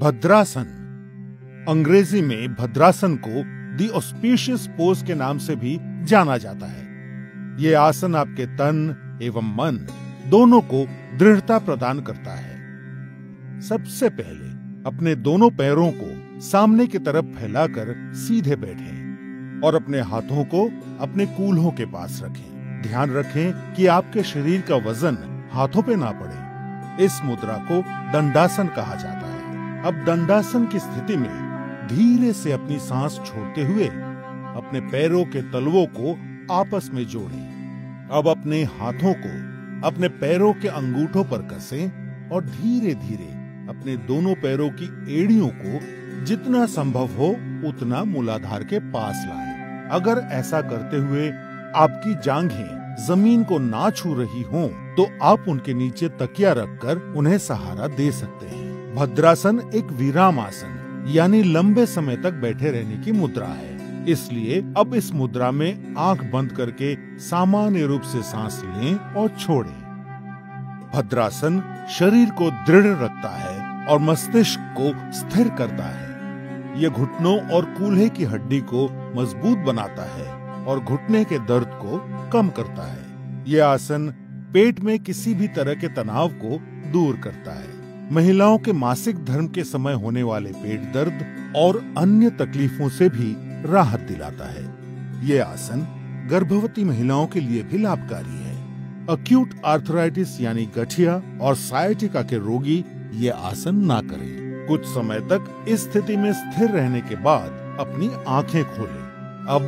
भद्रासन। अंग्रेजी में भद्रासन को दी ऑस्पिशियस पोज के नाम से भी जाना जाता है। ये आसन आपके तन एवं मन दोनों को दृढ़ता प्रदान करता है। सबसे पहले अपने दोनों पैरों को सामने की तरफ फैलाकर सीधे बैठें और अपने हाथों को अपने कूल्हों के पास रखें। ध्यान रखें कि आपके शरीर का वजन हाथों पे ना पड़े। इस मुद्रा को दंडासन कहा जाता है। अब दंडासन की स्थिति में धीरे से अपनी सांस छोड़ते हुए अपने पैरों के तलवों को आपस में जोड़ें। अब अपने हाथों को अपने पैरों के अंगूठों पर कसें और धीरे धीरे अपने दोनों पैरों की एड़ियों को जितना संभव हो उतना मूलाधार के पास लाएं। अगर ऐसा करते हुए आपकी जांघें जमीन को ना छू रही हों, तो आप उनके नीचे तकिया रखकर उन्हें सहारा दे सकते हैं। भद्रासन एक विराम आसन यानी लंबे समय तक बैठे रहने की मुद्रा है, इसलिए अब इस मुद्रा में आंख बंद करके सामान्य रूप से सांस लें और छोड़ें। भद्रासन शरीर को दृढ़ रखता है और मस्तिष्क को स्थिर करता है। ये घुटनों और कूल्हे की हड्डी को मजबूत बनाता है और घुटने के दर्द को कम करता है। ये आसन पेट में किसी भी तरह के तनाव को दूर करता है। महिलाओं के मासिक धर्म के समय होने वाले पेट दर्द और अन्य तकलीफों से भी राहत दिलाता है। ये आसन गर्भवती महिलाओं के लिए भी लाभकारी है। एक्यूट आर्थराइटिस यानी गठिया और सायटिका के रोगी ये आसन ना करें। कुछ समय तक इस स्थिति में स्थिर रहने के बाद अपनी आंखें खोलें। अब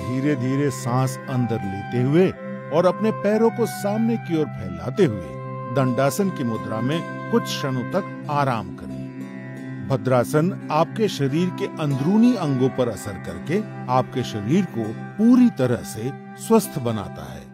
धीरे धीरे सांस अंदर लेते हुए और अपने पैरों को सामने की ओर फैलाते हुए दंडासन की मुद्रा में कुछ क्षणों तक आराम करें। भद्रासन आपके शरीर के अंदरूनी अंगों पर असर करके आपके शरीर को पूरी तरह से स्वस्थ बनाता है।